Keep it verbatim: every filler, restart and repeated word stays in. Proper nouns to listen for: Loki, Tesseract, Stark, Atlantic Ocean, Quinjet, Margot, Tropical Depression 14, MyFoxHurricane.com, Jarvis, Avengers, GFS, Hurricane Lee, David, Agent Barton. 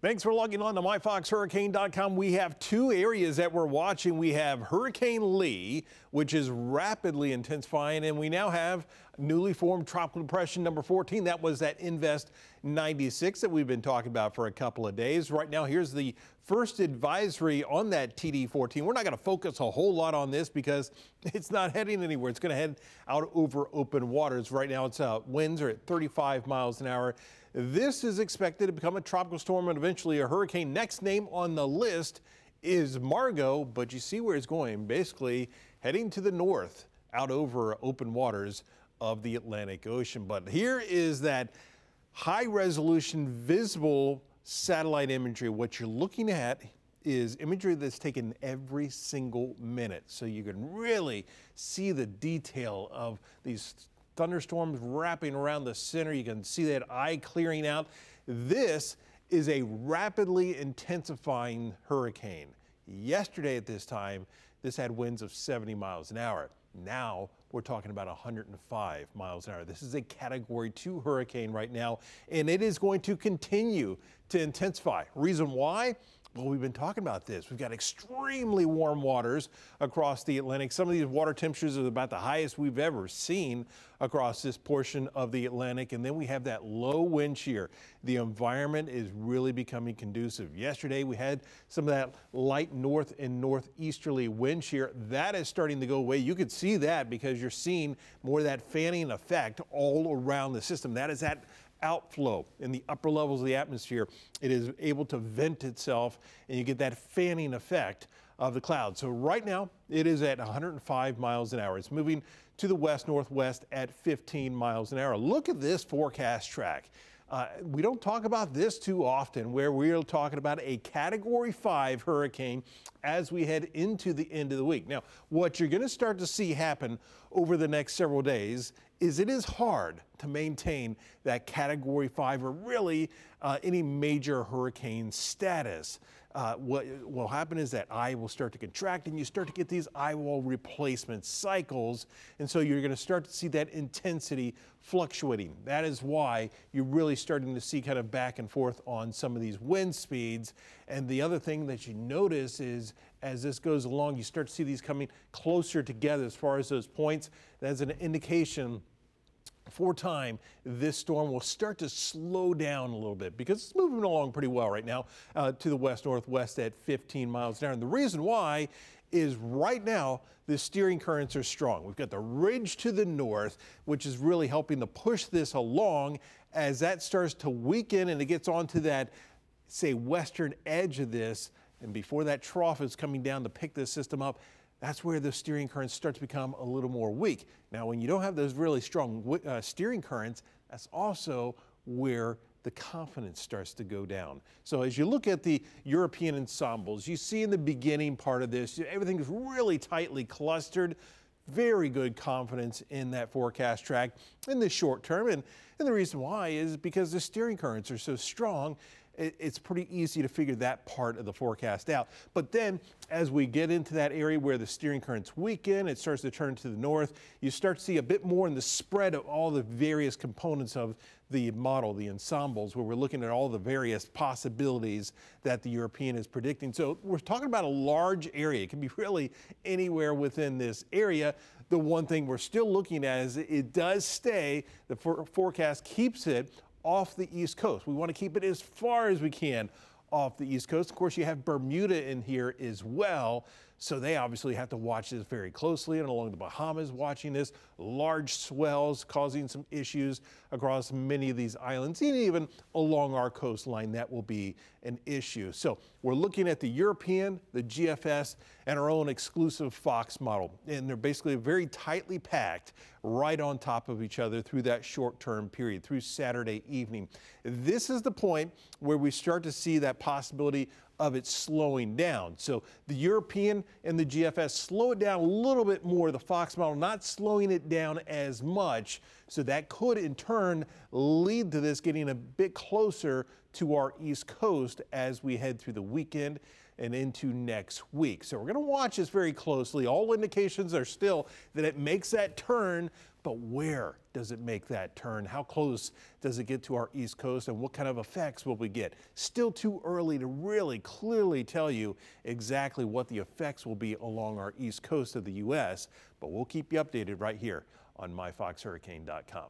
Thanks for logging on to My Fox Hurricane dot com. We have two areas that we're watching. We have Hurricane Lee, which is rapidly intensifying, and we now have newly formed tropical depression number fourteen. That was that Invest ninety-six that we've been talking about for a couple of days. Right now, here's the first advisory on that T D fourteen. We're not going to focus a whole lot on this because it's not heading anywhere. It's going to head out over open waters. Right now, it's uh, winds are at thirty-five miles an hour. This is expected to become a tropical storm and eventually a hurricane. Next name on the list is Margot, but you see where it's going, basically heading to the north out over open waters of the Atlantic Ocean. But here is that high resolution visible satellite imagery. What you're looking at is imagery that's taken every single minute, so you can really see the detail of these thunderstorms wrapping around the center. You can see that eye clearing out. This is a rapidly intensifying hurricane. Yesterday at this time, this had winds of seventy miles an hour. Now we're talking about one hundred five miles an hour. This is a category two hurricane right now, and it is going to continue to intensify. Reason why? Well, we've been talking about this. We've got extremely warm waters across the Atlantic. Some of these water temperatures are about the highest we've ever seen across this portion of the Atlantic. And then we have that low wind shear. The environment is really becoming conducive. Yesterday, we had some of that light north and northeasterly wind shear. That is starting to go away. You could see that because you're seeing more of that fanning effect all around the system. That is that outflow in the upper levels of the atmosphere. It is able to vent itself, and you get that fanning effect of the clouds. So right now it is at one hundred five miles an hour. It's moving to the west northwest at fifteen miles an hour. Look at this forecast track. Uh, we don't talk about this too often, where we're talking about a category five hurricane as we head into the end of the week. Now, what you're going to start to see happen over the next several days is it is hard to maintain that category five or really uh, any major hurricane status. Uh, what will happen is that eye will start to contract, and you start to get these eye wall replacement cycles. And so you're going to start to see that intensity fluctuating. That is why you're really starting to see kind of back and forth on some of these wind speeds. And the other thing that you notice is as this goes along, you start to see these coming closer together as far as those points. That's an indication for time, this storm will start to slow down a little bit because it's moving along pretty well right now uh, to the west northwest at fifteen miles an hour. And the reason why is right now the steering currents are strong. We've got the ridge to the north, which is really helping to push this along. As that starts to weaken and it gets onto that, say, western edge of this, and before that trough is coming down to pick this system up, that's where the steering currents start to become a little more weak. Now, when you don't have those really strong uh, steering currents, that's also where the confidence starts to go down. So as you look at the European ensembles, you see in the beginning part of this, everything's really tightly clustered. Very good confidence in that forecast track in the short term. And, and the reason why is because the steering currents are so strong, it's pretty easy to figure that part of the forecast out. But then as we get into that area where the steering currents weaken, it starts to turn to the north. You start to see a bit more in the spread of all the various components of the model, the ensembles, where we're looking at all the various possibilities that the European is predicting. So we're talking about a large area. It can be really anywhere within this area. The one thing we're still looking at is it does stay, the for forecast keeps it off the East Coast. We want to keep it as far as we can off the East Coast. Of course, you have Bermuda in here as well, so they obviously have to watch this very closely, and along the Bahamas watching this. Large swells causing some issues across many of these islands, and even along our coastline, that will be an issue. So we're looking at the European, the G F S, and our own exclusive Fox model, and they're basically very tightly packed right on top of each other through that short-term period, through Saturday evening. This is the point where we start to see that possibility of it slowing down. So the European and the G F S slow it down a little bit more. The Fox model not slowing it down as much. So that could in turn lead to this getting a bit closer to our East Coast as we head through the weekend and into next week. So we're going to watch this very closely. All indications are still that it makes that turn, but where does it make that turn? How close does it get to our East Coast, and what kind of effects will we get? Still too early to really clearly tell you exactly what the effects will be along our East Coast of the U S, but we'll keep you updated right here on my fox hurricane dot com.